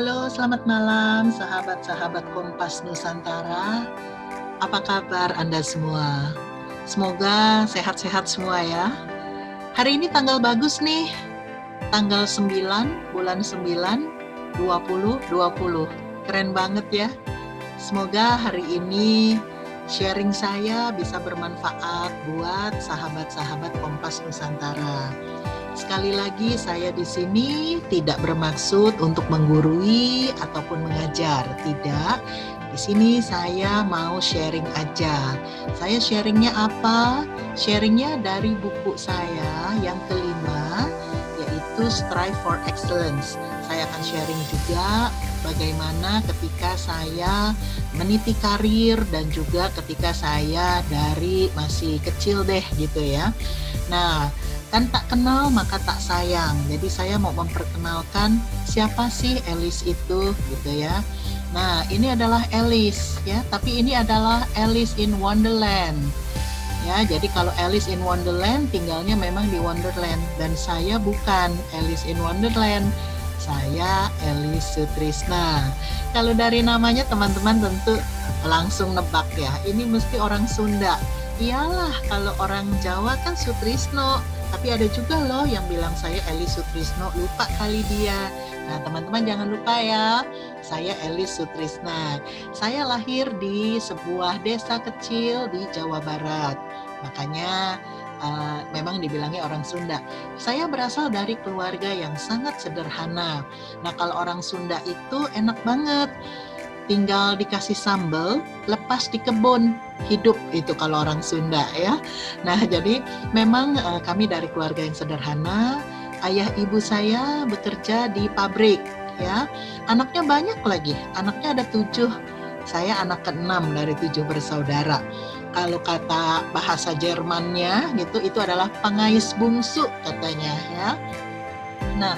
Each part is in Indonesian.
Halo, selamat malam sahabat-sahabat Kompas Nusantara. Apa kabar Anda semua? Semoga sehat-sehat semua ya. Hari ini tanggal bagus nih. Tanggal 9, bulan 9, 2020. Keren banget ya. Semoga hari ini sharing saya bisa bermanfaat buat sahabat-sahabat Kompas Nusantara. Sekali lagi, saya di sini tidak bermaksud untuk menggurui ataupun mengajar, tidak. Di sini saya mau sharing aja. Saya sharingnya apa? Sharingnya dari buku saya yang kelima, yaitu Strive for Excellence. Saya akan sharing juga bagaimana ketika saya meniti karir dan juga ketika saya dari masih kecil deh gitu ya. Nah, kan tak kenal maka tak sayang. Jadi saya mau memperkenalkan siapa sih Ellies itu gitu ya. Nah, ini adalah Ellies ya, tapi ini adalah Alice in Wonderland. Ya, jadi kalau Alice in Wonderland tinggalnya memang di Wonderland, dan saya bukan Alice in Wonderland. Saya Ellies Sutrisna. Kalau dari namanya teman-teman tentu langsung nebak ya. Ini mesti orang Sunda. Iyalah, kalau orang Jawa kan Sutrisno. Tapi ada juga loh yang bilang saya Ellies Sutrisno, lupa kali dia. Nah, teman-teman jangan lupa ya, saya Ellies Sutrisna. Saya lahir di sebuah desa kecil di Jawa Barat. Makanya memang dibilangnya orang Sunda. Saya berasal dari keluarga yang sangat sederhana. Nah, kalau orang Sunda itu enak banget. Tinggal dikasih sambal, lepas di kebun, hidup itu kalau orang Sunda ya. Nah, jadi memang kami dari keluarga yang sederhana. Ayah ibu saya bekerja di pabrik ya. Anaknya banyak lagi, anaknya ada 7. Saya anak ke-6 dari 7 bersaudara. Kalau kata bahasa Jermannya gitu, itu adalah pengais bungsu katanya ya. Nah,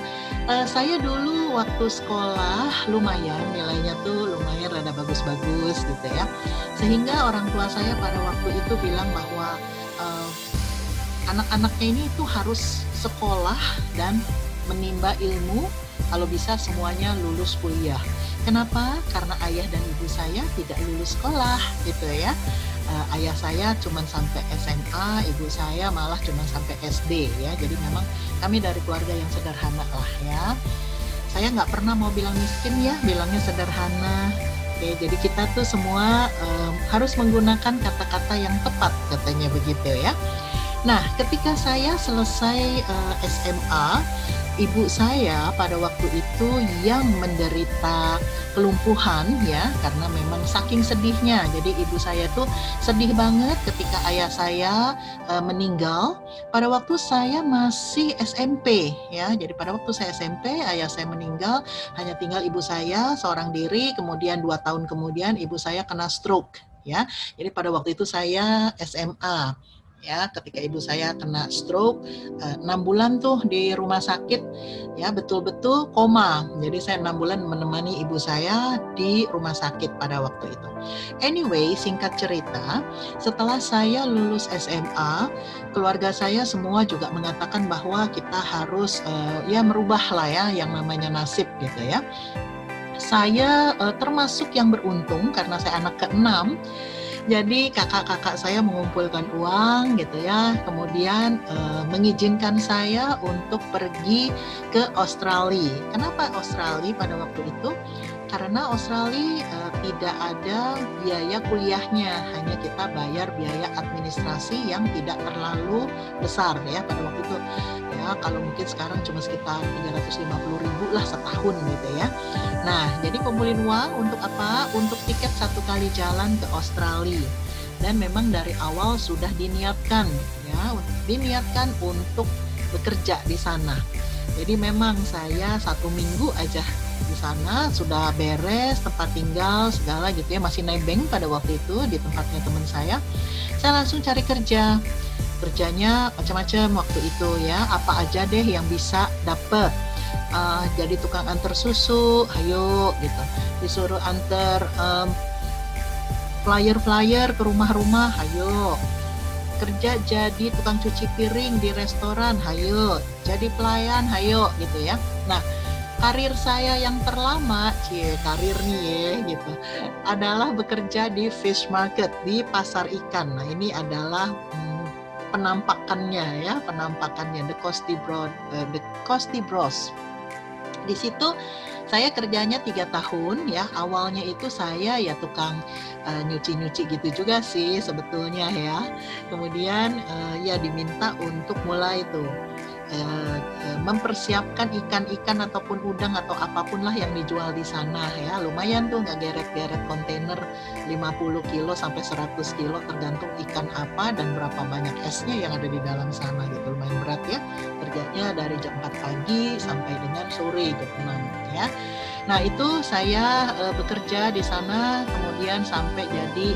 saya dulu waktu sekolah lumayan, nilainya tuh lumayan rada bagus-bagus gitu ya. Sehingga orang tua saya pada waktu itu bilang bahwa anak-anaknya ini tuh harus sekolah dan menimba ilmu, kalau bisa semuanya lulus kuliah. Kenapa? Karena ayah dan ibu saya tidak lulus sekolah gitu ya. Ayah saya cuma sampai SMA, ibu saya malah cuma sampai SD ya. Jadi memang kami dari keluarga yang sederhana lah ya. Saya nggak pernah mau bilang miskin ya, bilangnya sederhana. Oke, jadi kita tuh semua harus menggunakan kata-kata yang tepat katanya begitu ya. Nah, ketika saya selesai SMA, ibu saya pada waktu itu yang menderita kelumpuhan ya, karena memang saking sedihnya. Jadi ibu saya tuh sedih banget ketika ayah saya meninggal pada waktu saya masih SMP ya. Jadi pada waktu saya SMP ayah saya meninggal, hanya tinggal ibu saya seorang diri. Kemudian 2 tahun kemudian ibu saya kena stroke ya. Jadi pada waktu itu saya SMA. Ya, ketika ibu saya kena stroke 6 bulan tuh di rumah sakit ya, betul-betul koma. Jadi saya 6 bulan menemani ibu saya di rumah sakit pada waktu itu. Anyway, singkat cerita, setelah saya lulus SMA, keluarga saya semua juga mengatakan bahwa kita harus ya merubah lah ya yang namanya nasib gitu ya. Saya termasuk yang beruntung karena saya anak ke-6. Jadi kakak-kakak saya mengumpulkan uang gitu ya, kemudian mengizinkan saya untuk pergi ke Australia. Kenapa Australia pada waktu itu? Karena Australia tidak ada biaya kuliahnya, hanya kita bayar biaya administrasi yang tidak terlalu besar ya pada waktu itu. Ya, kalau mungkin sekarang cuma sekitar 350.000 lah setahun gitu ya. Nah, jadi kumpulin uang untuk apa? Untuk tiket 1 kali jalan ke Australia. Dan memang dari awal sudah diniatkan ya, untuk bekerja di sana. Jadi memang saya 1 minggu aja di sana sudah beres tempat tinggal segala gitu ya, masih nebeng pada waktu itu di tempatnya teman saya. Saya langsung cari kerja. Kerjanya macam-macam waktu itu ya, apa aja deh yang bisa dapet. Jadi tukang antar susu, ayo gitu. Disuruh antar flyer-flyer ke rumah-rumah, ayo. Kerja jadi tukang cuci piring di restoran, ayo. Jadi pelayan, ayo gitu ya. Nah, karir saya yang terlama, karir nih ya, gitu, adalah bekerja di fish market, di pasar ikan. Nah, ini adalah penampakannya ya, the Costi Bros. Di situ saya kerjanya 3 tahun ya. Awalnya itu saya ya tukang nyuci-nyuci gitu juga sih sebetulnya ya. Kemudian ya diminta untuk mulai tuh mempersiapkan ikan-ikan ataupun udang atau apapun lah yang dijual di sana ya. Lumayan tuh nggak geret-geret kontainer 50 kilo sampai 100 kilo tergantung ikan apa dan berapa banyak esnya yang ada di dalam sana gitu. Lumayan berat ya, kerjanya dari jam 4 pagi sampai dengan sore gitu ya. Nah itu saya bekerja di sana, kemudian sampai jadi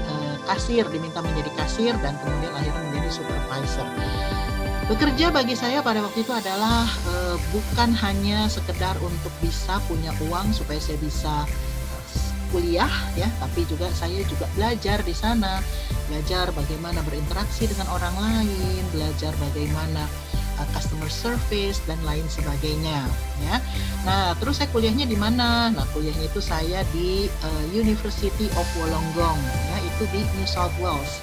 kasir, diminta menjadi kasir dan kemudian akhirnya menjadi supervisor. Bekerja bagi saya pada waktu itu adalah bukan hanya sekedar untuk bisa punya uang supaya saya bisa kuliah ya, tapi juga saya juga belajar di sana, belajar bagaimana berinteraksi dengan orang lain, belajar bagaimana customer service dan lain sebagainya ya. Nah, terus saya kuliahnya di mana? Nah, kuliahnya itu saya di University of Wollongong ya, itu di New South Wales.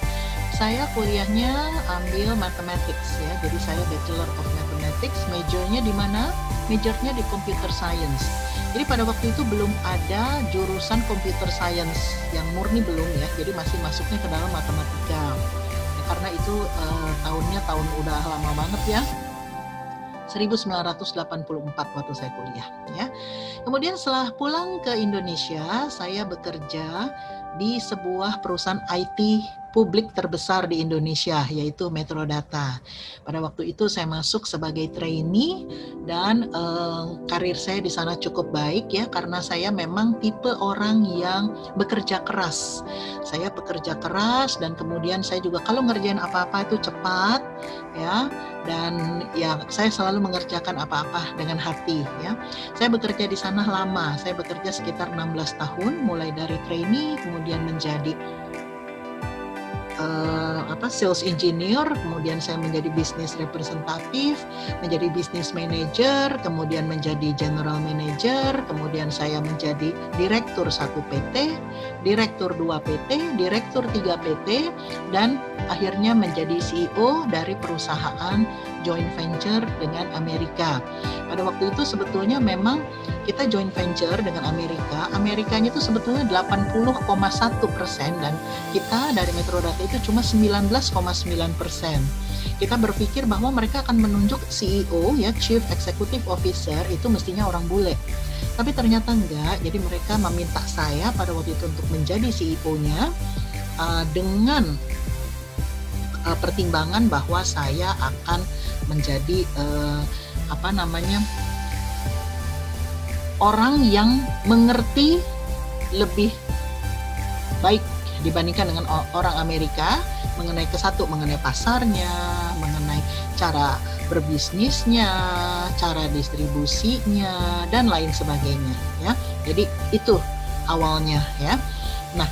Saya kuliahnya ambil mathematics ya, jadi saya Bachelor of Mathematics, majornya di mana? Majornya di Computer Science. Jadi pada waktu itu belum ada jurusan Computer Science yang murni, belum ya, jadi masih masuknya ke dalam matematika. Ya, karena itu tahunnya tahun udah lama banget ya, 1984 waktu saya kuliah ya. Kemudian setelah pulang ke Indonesia, saya bekerja di sebuah perusahaan IT publik terbesar di Indonesia, yaitu Metrodata. Pada waktu itu saya masuk sebagai trainee dan karir saya di sana cukup baik ya, karena saya memang tipe orang yang bekerja keras. Saya bekerja keras dan kemudian saya juga kalau ngerjain apa-apa itu cepat ya, dan ya saya selalu mengerjakan apa-apa dengan hati ya. Saya bekerja di sana lama, saya bekerja sekitar 16 tahun, mulai dari trainee kemudian menjadi sales engineer, kemudian saya menjadi business representative, menjadi business manager, kemudian menjadi general manager, kemudian saya menjadi direktur 1 PT, direktur 2 PT, direktur 3 PT, dan akhirnya menjadi CEO dari perusahaan joint venture dengan Amerika. Pada waktu itu sebetulnya memang kita joint venture dengan Amerika, Amerikanya itu sebetulnya 80,1% dan kita dari Metrodata itu cuma 19,9%. Kita berpikir bahwa mereka akan menunjuk CEO ya, Chief Executive Officer, itu mestinya orang bule. Tapi ternyata enggak, jadi mereka meminta saya pada waktu itu untuk menjadi CEO-nya dengan pertimbangan bahwa saya akan menjadi orang yang mengerti lebih baik dibandingkan dengan orang Amerika mengenai mengenai pasarnya, mengenai cara berbisnisnya, cara distribusinya dan lain sebagainya ya. Jadi itu awalnya ya. Nah,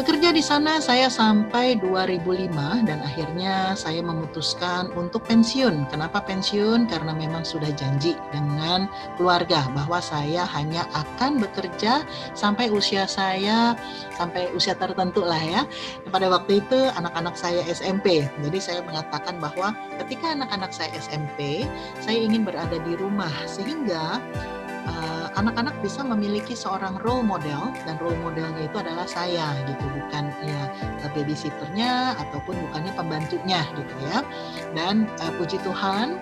bekerja di sana saya sampai 2005 dan akhirnya saya memutuskan untuk pensiun. Kenapa pensiun? Karena memang sudah janji dengan keluarga bahwa saya hanya akan bekerja sampai usia tertentu lah ya. Pada waktu itu anak-anak saya SMP. Jadi saya mengatakan bahwa ketika anak-anak saya SMP, saya ingin berada di rumah sehingga anak-anak bisa memiliki seorang role model, dan role modelnya itu adalah saya gitu, bukan ya babysitternya ataupun bukannya pembantunya gitu ya. Dan puji Tuhan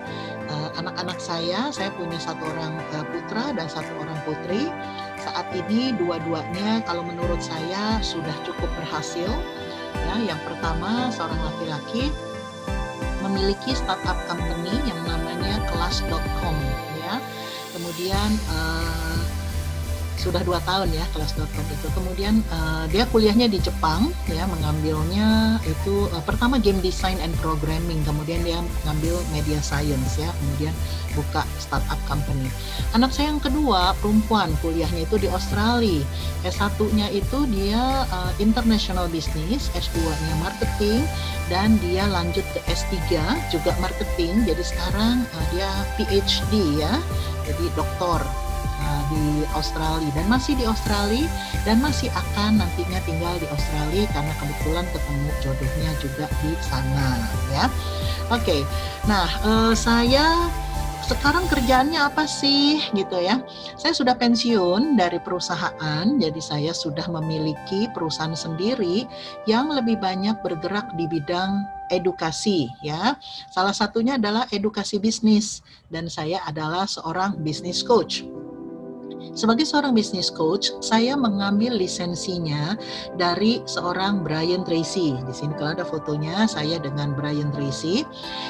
anak-anak saya punya 1 orang putra dan 1 orang putri. Saat ini dua-duanya kalau menurut saya sudah cukup berhasil ya. Yang pertama seorang laki-laki memiliki startup company yang namanya kelas.com ya. Kemudian sudah 2 tahun ya kelas.com itu. Kemudian dia kuliahnya di Jepang ya, mengambilnya itu pertama game design and programming, kemudian dia mengambil media science ya, kemudian buka startup company. Anak saya yang kedua perempuan, kuliahnya itu di Australia, S1-nya itu dia international business, S2-nya marketing, dan dia lanjut ke S3 juga marketing. Jadi sekarang dia PhD ya, jadi doktor di Australia dan masih di Australia dan masih akan nantinya tinggal di Australia karena kebetulan ketemu jodohnya juga di sana ya. Oke, nah saya sekarang kerjaannya apa sih gitu ya. Saya sudah pensiun dari perusahaan, jadi saya sudah memiliki perusahaan sendiri yang lebih banyak bergerak di bidang edukasi ya. Salah satunya adalah edukasi bisnis dan saya adalah seorang business coach. Sebagai seorang business coach, saya mengambil lisensinya dari seorang Brian Tracy. Di sini kalau ada fotonya saya dengan Brian Tracy.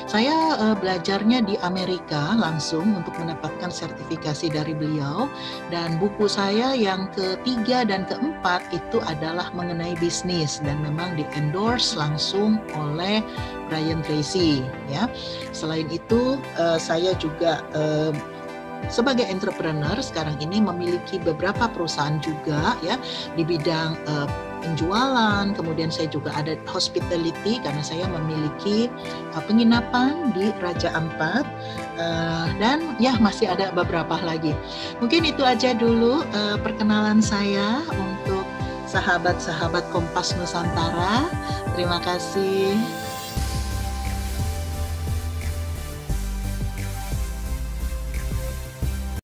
Saya belajarnya di Amerika langsung untuk mendapatkan sertifikasi dari beliau. Dan buku saya yang ketiga dan keempat itu adalah mengenai bisnis dan memang di-endorse langsung oleh Brian Tracy. Ya. Selain itu, saya juga sebagai entrepreneur sekarang ini memiliki beberapa perusahaan juga ya di bidang penjualan, kemudian saya juga ada hospitality karena saya memiliki penginapan di Raja Ampat dan ya masih ada beberapa lagi. Mungkin itu aja dulu perkenalan saya untuk sahabat-sahabat Kompas Nusantara. Terima kasih.